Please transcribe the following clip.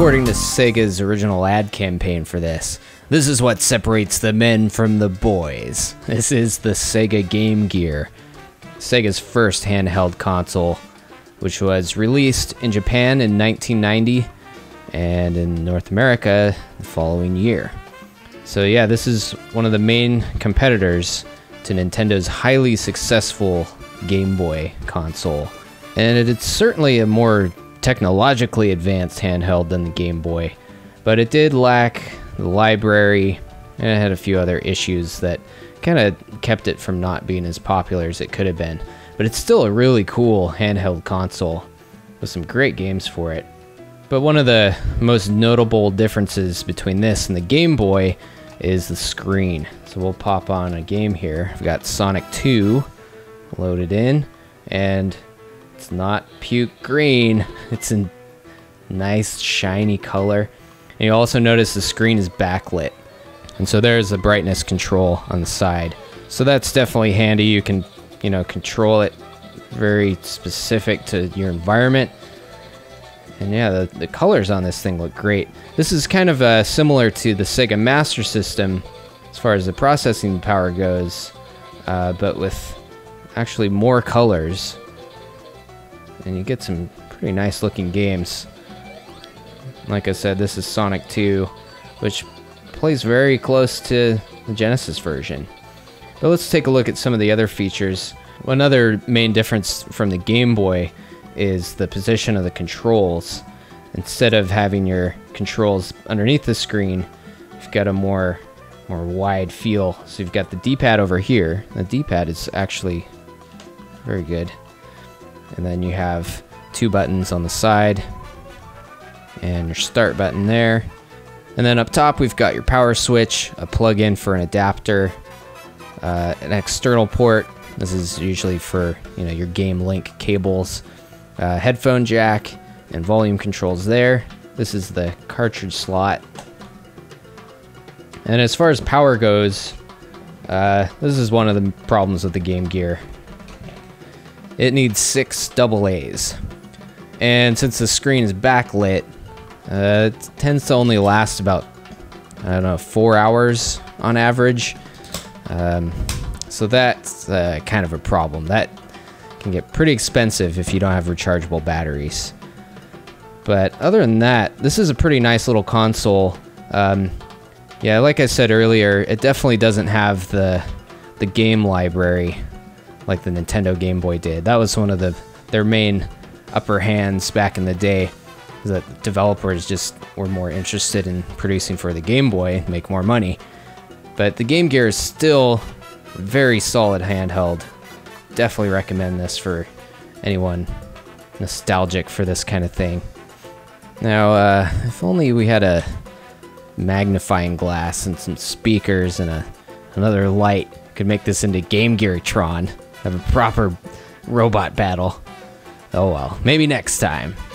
According to Sega's original ad campaign for this, this is what separates the men from the boys. This is the Sega Game Gear, Sega's first handheld console, which was released in Japan in 1990 and in North America the following year. So yeah, this is one of the main competitors to Nintendo's highly successful Game Boy console. And it's certainly a more technologically advanced handheld than the Game Boy, but it did lack the library, and it had a few other issues that kind of kept it from not being as popular as it could have been. But it's still a really cool handheld console with some great games for it. But one of the most notable differences between this and the Game Boy is the screen. So we'll pop on a game here. I've got Sonic 2 loaded in, and it's not puke green. It's a nice shiny color. And you also notice the screen is backlit. And so there's the brightness control on the side. So that's definitely handy. You can, control it very specific to your environment. And yeah, the colors on this thing look great. This is kind of similar to the Sega Master System as far as the processing power goes, but with actually more colors. And you get some pretty nice looking games. Like I said, this is Sonic 2, which plays very close to the Genesis version. But let's take a look at some of the other features. Another main difference from the Game Boy is the position of the controls. Instead of having your controls underneath the screen, you've got a more wide feel. So you've got the D-pad over here. The D-pad is actually very good. And then you have two buttons on the side and your start button there. And then up top we've got your power switch, a plug-in for an adapter, an external port. This is usually for your game link cables, headphone jack, and volume controls there. This is the cartridge slot. And as far as power goes, this is one of the problems with the Game Gear. It needs 6 AA's. And since the screen is backlit, it tends to only last about, 4 hours on average. So that's kind of a problem. That can get pretty expensive if you don't have rechargeable batteries. But other than that, this is a pretty nice little console. Yeah, like I said earlier, it definitely doesn't have the game library like the Nintendo Game Boy did. That was one of their main upper hands back in the day, is that developers just were more interested in producing for the Game Boy, make more money. But the Game Gear is still a very solid handheld. Definitely recommend this for anyone nostalgic for this kind of thing. Now, if only we had a magnifying glass and some speakers and another light, could make this into Game Gear-tron. Have a proper robot battle. Oh well, maybe next time.